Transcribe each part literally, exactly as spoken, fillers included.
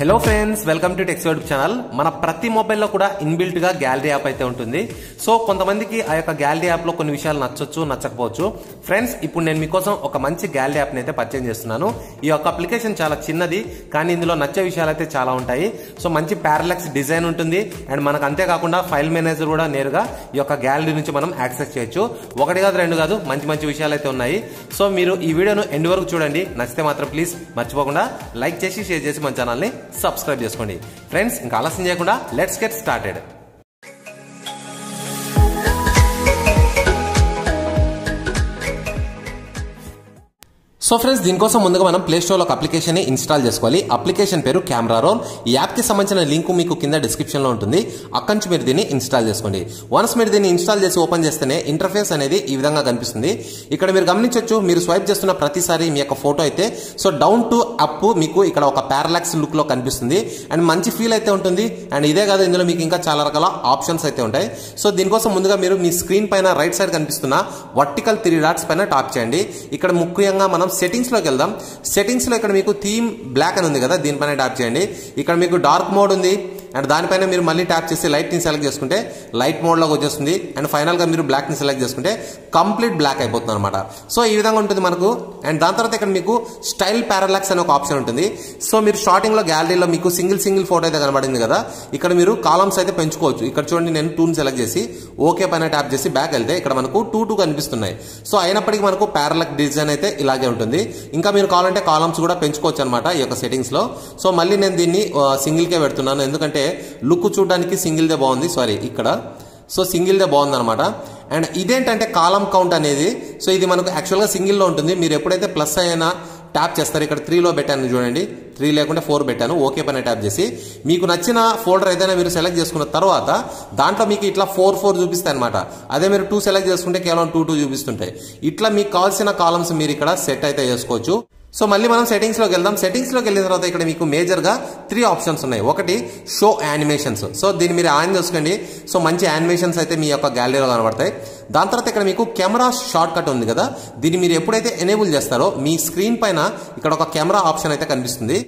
Hello friends, welcome to tech Siva YouTube channel. మన ప్రతి మొబైల్లో కూడా ఇన్బిల్ట్ గా గ్యాలరీ యాప్ అయితే ఉంటుంది. సో కొంతమందికి ఆ యొక్క గ్యాలరీ యాప్ లో కొన్ని విషయాలు నచ్చొచ్చు, నచ్చకపోవచ్చు. ఫ్రెండ్స్, ఇప్పుడు నేను మీకోసం ఒక మంచి గ్యాలరీ యాప్ ని అయితే పర్చేజ్ చేస్తున్నాను. ఈ యొక్క అప్లికేషన్ చాలా చిన్నది, కానీ ఇందులో నచ్చే విషయాలు అయితే చాలా ఉంటాయి. సో మంచి పారలాక్స్ డిజైన్ ఉంటుంది అండ్ మనకు అంతేకాకుండా ఫైల్ మేనేజర్ కూడా నేరుగా ఈ యొక్క గ్యాలరీ నుంచి మనం యాక్సెస్ చేయొచ్చు. ఒకటి కాదు, రెండు కాదు, మంచి మంచి విషయాలు అయితే ఉన్నాయి. సో మీరు ఈ వీడియోను ఎండ్ వరకు చూడండి. నచ్చితే మాత్రం ప్లీజ్ మర్చిపోకుండా లైక్ చేసి షేర్ చేసి మన ఛానల్ ని సబ్స్క్రైబ్ చేసుకోండి. ఫ్రెండ్స్, ఇంకా ఆలస్యం చేయకుండా let's get started. So friends, దీనికోసం ముందుగా మనం ప్లే స్టోర్లో ఒక అప్లికేషన్ ని ఇన్స్టాల్ చేసుకోవాలి. అప్లికేషన్ పేరు కెమెరా రోల్. ఈ యాప్ కి సంబంధించిన లింక్ మీకు కింద డిస్క్రిప్షన్ లో ఉంటుంది. అక్కడి నుంచి మీరు దీన్ని ఇన్స్టాల్ చేసుకోండి. వన్స్ మీరు దీన్ని ఇన్స్టాల్ చేసి ఓపెన్ చేస్తేనే ఇంటర్ఫేస్ అనేది ఈ విధంగా కనిపిస్తుంది. ఇక్కడ మీరు గమనించవచ్చు, మీరు స్వైప్ చేస్తున్న ప్రతిసారి మీ యొక్క ఫోటో అయితే సో డౌన్ టు అప్ మీకు ఇక్కడ ఒక పారలాక్స్ లుక్ లో కనిపిస్తుంది అండ్ మంచి ఫీల్ అయితే ఉంటుంది. అండ్ ఇదే కాదు, ఇందులో మీకు ఇంకా చాలా రకాల ఆప్షన్స్ అయితే ఉంటాయి. సో దీనికోసం ముందుగా మీరు మీ స్క్రీన్ పైన రైట్ సైడ్ కనిపిస్తున్న వర్టికల్ త్రీ డాట్స్ పైన టాప్ చేయండి. ఇక్కడ ముఖ్యంగా మనం సెట్టింగ్స్ లోకి వెళ్దాం. సెట్టింగ్స్ లో ఇక్కడ మీకు థీమ్ బ్లాక్ అని ఉంది కదా, దీనిపైన ట్యాప్ చేయండి. ఇక్కడ మీకు డార్క్ మోడ్ ఉంది అండ్ దానిపైన మీరు మళ్ళీ ట్యాప్ చేసి లైట్ ని సెలెక్ట్ చేసుకుంటే లైట్ మోడ్ లోకి వచ్చేస్తుంది అండ్ ఫైనల్ గా మీరు బ్లాక్ ని సెలెక్ట్ చేసుకుంటే కంప్లీట్ బ్లాక్ అయిపోతుంది అనమాట. సో ఈ విధంగా ఉంటుంది మనకు. అండ్ దాని తర్వాత ఇక్కడ మీకు స్టైల్ పారలాక్స్ అనే ఒక ఆప్షన్ ఉంటుంది. సో మీరు స్టార్టింగ్ లో గ్యాలరీలో మీకు సింగిల్ సింగిల్ ఫోటో అయితే కనబడింది కదా, ఇక్కడ మీరు కాలమ్స్ అయితే పెంచుకోవచ్చు. ఇక్కడ చూడండి, నేను టూ ని సెలెక్ట్ చేసి ఓకే పైన ట్యాప్ చేసి బ్యాక్ వెళ్తే ఇక్కడ మనకు టూ టూ కనిపిస్తున్నాయి. సో అయినప్పటికీ మనకు పారలాక్స్ డిజైన్ అయితే ఇలాగే ఉంటుంది. ఇంకా మీరు కావాలంటే కాలమ్స్ కూడా పెంచుకోవచ్చు అనమాట ఈ యొక్క సెట్టింగ్స్ లో. సో మళ్ళీ నేను దీన్ని సింగిల్ కే పెడుతున్నాను, ఎందుకంటే లుక్ చూడడానికి సింగిల్ దే బాగుంది. సారీ ఇక్కడ సో సింగిల్ దే బాగుంది అనమాట. అండ్ ఇదేంటంటే కాలం కౌంట్ అనేది, సో ఇది మనకు యాక్చువల్గా సింగిల్లో ఉంటుంది. మీరు ఎప్పుడైతే ప్లస్ అయినా ట్యాప్ చేస్తారు, ఇక్కడ త్రీలో పెట్టాను చూడండి, త్రీ లేకుండా ఫోర్ పెట్టాను. ఓకే పైన ట్యాప్ చేసి మీకు నచ్చిన ఫోల్డర్ ఏదైనా మీరు సెలెక్ట్ చేసుకున్న తర్వాత దాంట్లో మీకు ఇట్లా ఫోర్ ఫోర్ చూపిస్తాయి అనమాట. అదే మీరు టూ సెలెక్ట్ చేసుకుంటే కేవలం టూ టూ చూపిస్తుంటాయి. ఇట్లా మీకు కావాల్సిన కాలమ్స్ మీరు ఇక్కడ సెట్ అయితే చేసుకోవచ్చు. సో మళ్ళీ మనం సెటింగ్స్ లోకి వెళ్దాం. సెటింగ్స్ లోకి వెళ్ళిన తర్వాత ఇక్కడ మీకు మేజర్ గా త్రీ ఆప్షన్స్ ఉన్నాయి. ఒకటి షో యానిమేషన్స్, సో దీన్ని మీరు ఆన్ చేసుకోండి. సో మంచి యానిమేషన్స్ అయితే మీ యొక్క గ్యాలరీలో కనబడతాయి. దాని తర్వాత ఇక్కడ మీకు కెమెరా షార్ట్ కట్ ఉంది కదా, దీన్ని మీరు ఎప్పుడైతే ఎనేబుల్ చేస్తారో మీ స్క్రీన్ పైన ఇక్కడ ఒక కెమెరా ఆప్షన్ అయితే కనిపిస్తుంది.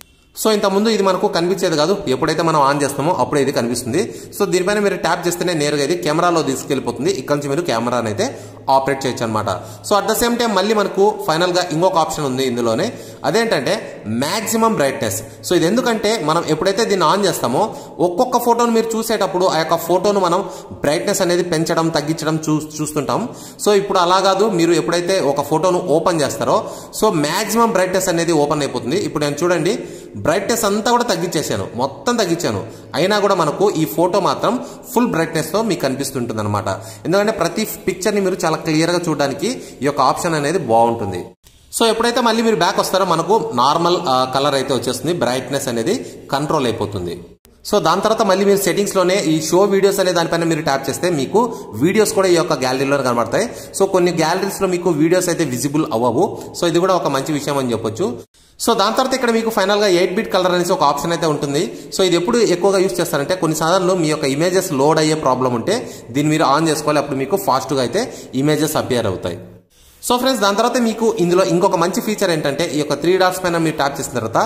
సో ఇంతకుముందు ఇది మనకు కనిపించేది కాదు, ఎప్పుడైతే మనం ఆన్ చేస్తామో అప్పుడే ఇది కనిపిస్తుంది. సో దీనిపైన మీరు ట్యాప్ చేస్తేనే నేరుగా ఇది కెమెరాలో తీసుకెళ్లిపోతుంది. ఇక్కడ నుంచి మీరు కెమెరాని అయితే ఆపరేట్ చేయొచ్చు అనమాట. So at the same time మళ్ళీ మనకు ఫైనల్ గా ఇంకొక ఆప్షన్ ఉంది ఇందులోనే, అదేంటంటే మాక్సిమం బ్రైట్నెస్. సో ఇది ఎందుకంటే మనం ఎప్పుడైతే దీన్ని ఆన్ చేస్తామో ఒక్కొక్క ఫోటోను మీరు చూసేటప్పుడు ఆ యొక్క ఫోటోను మనం బ్రైట్నెస్ అనేది పెంచడం తగ్గించడం చూ చూస్తుంటాం సో ఇప్పుడు అలా కాదు, మీరు ఎప్పుడైతే ఒక ఫోటోను ఓపెన్ చేస్తారో సో మాక్సిమం బ్రైట్నెస్ అనేది ఓపెన్ అయిపోతుంది. ఇప్పుడు నేను చూడండి, బ్రైట్నెస్ అంతా కూడా తగ్గించేసాను, మొత్తం తగ్గించాను, అయినా కూడా మనకు ఈ ఫోటో మాత్రం ఫుల్ బ్రైట్నెస్తో మీకు కనిపిస్తుంటుంది అనమాట. ఎందుకంటే ప్రతి పిక్చర్ని మీరు చాలా క్లియర్గా చూడడానికి ఈ యొక్క ఆప్షన్ అనేది బాగుంటుంది. సో ఎప్పుడైతే మళ్ళీ మీరు బ్యాక్ వస్తారో మనకు నార్మల్ కలర్ అయితే వచ్చేస్తుంది, బ్రైట్నెస్ అనేది కంట్రోల్ అయిపోతుంది. సో దాని తర్వాత మళ్ళీ మీరు సెటింగ్స్ లోనే ఈ షో వీడియోస్ అనే దానిపైన మీరు ట్యాప్ చేస్తే మీకు వీడియోస్ కూడా ఈ యొక్క గ్యాలరీలో కనబడతాయి. సో కొన్ని గ్యాలరీస్ లో మీకు వీడియోస్ అయితే విజిబుల్ అవ్వవు. సో ఇది కూడా ఒక మంచి విషయం అని చెప్పొచ్చు. సో దాని తర్వాత ఇక్కడ మీకు ఫైనల్ గా ఎయిట్ బిట్ కలర్ అనేసి ఒక ఆప్షన్ అయితే ఉంటుంది. సో ఇది ఎప్పుడు ఎక్కువగా యూస్ చేస్తారంటే కొన్నిసార్లు మీ యొక్క ఇమేజెస్ లోడ్ అయ్యే ప్రాబ్లం ఉంటే దీన్ని మీరు ఆన్ చేసుకోవాలి, అప్పుడు మీకు ఫాస్ట్ గా అయితే ఇమేజెస్ అపియర్ అవుతాయి. సో ఫ్రెండ్స్, దాని తర్వాత మీకు ఇందులో ఇంకొక మంచి ఫీచర్ ఏంటంటే ఈ యొక్క త్రీ డాట్స్ పైన మీరు ట్యాప్ చేసిన తర్వాత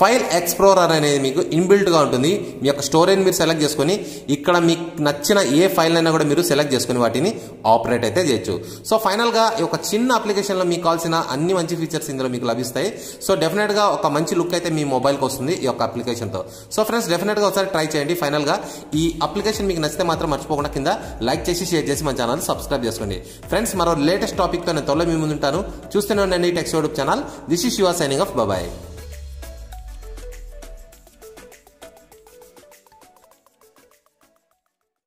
ఫైల్ ఎక్స్ప్లోరర్ అనేది మీకు ఇన్బిల్ట్ గా ఉంటుంది. మీ యొక్క స్టోరేజ్ మీరు సెలెక్ట్ చేసుకుని ఇక్కడ మీకు నచ్చిన ఏ ఫైల్ అయినా కూడా మీరు సెలెక్ట్ చేసుకుని వాటిని ఆపరేట్ అయితే చేయొచ్చు. సో ఫైనల్ గా ఈ యొక్క చిన్న అప్లికేషన్ లో మీకు కావాల్సిన అన్ని మంచి ఫీచర్స్ ఇందులో మీకు లభిస్తాయి. సో డెఫినెట్ గా ఒక మంచి లుక్ అయితే మీ మొబైల్ కి వస్తుంది ఈ యొక్క అప్లికేషన్ తో. సో ఫ్రెండ్స్, డెఫినెట్ గా ఒకసారి ట్రై చేయండి. ఫైనల్ గా ఈ అప్లికేషన్ మీకు నచ్చితే మాత్రం మర్చిపోకుండా కింద లైక్ చేసి షేర్ చేసి మన ఛానల్ సబ్స్క్రైబ్ చేసుకోండి. ఫ్రెండ్స్, మరో లేటెస్ట్ టాపిక్ తో నేను మీ ముందుంటాను. చూస్తూనే ఉండండి tech Siva YouTube channel. This is Shiva signing off. Bye.